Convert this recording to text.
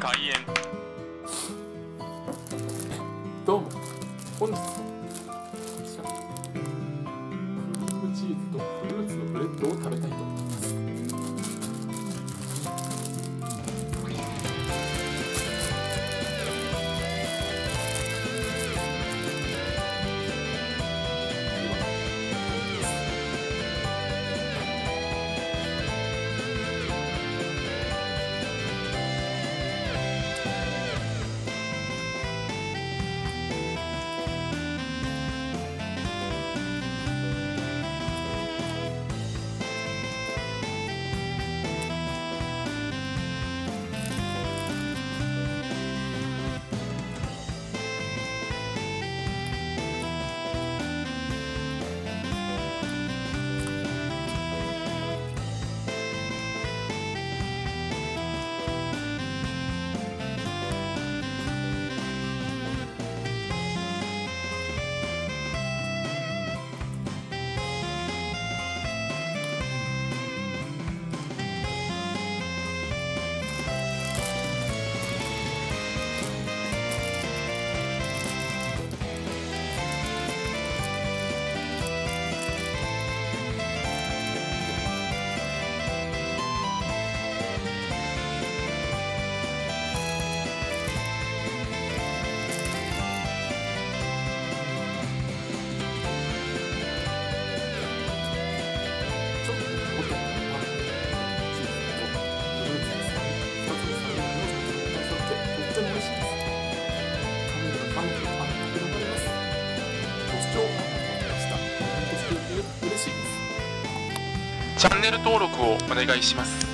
開演。どうも、本日のこちらクリームチーズとフルーツのブレッドを食べたいと思います。チャンネル登録をお願いします。